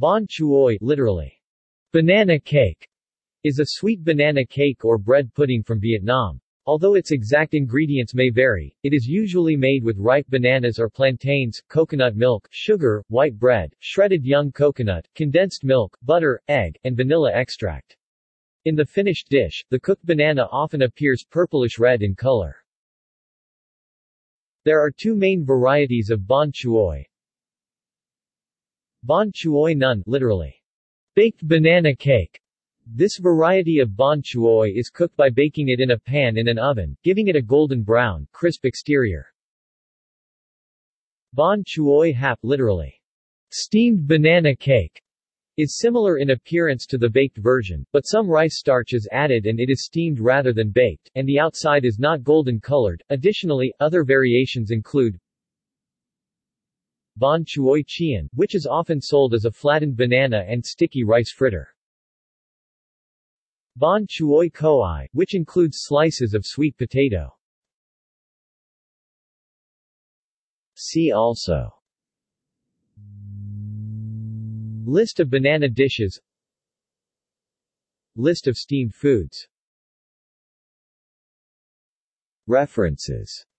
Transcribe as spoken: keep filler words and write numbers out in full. Bánh chuối, literally, banana cake, is a sweet banana cake or bread pudding from Vietnam. Although its exact ingredients may vary, it is usually made with ripe bananas or plantains, coconut milk, sugar, white bread, shredded young coconut, condensed milk, butter, egg, and vanilla extract. In the finished dish, the cooked banana often appears purplish-red in color. There are two main varieties of bánh chuối. Bánh chuối nướng, literally, baked banana cake. This variety of bánh chuối is cooked by baking it in a pan in an oven, giving it a golden brown, crisp exterior. Bánh chuối hấp, literally, steamed banana cake, is similar in appearance to the baked version, but some rice starch is added and it is steamed rather than baked, and the outside is not golden colored. Additionally, other variations include bánh chuối chiên, which is often sold as a flattened banana and sticky rice fritter. Bánh chuối khoai, which includes slices of sweet potato. See also: list of banana dishes, list of steamed foods. References.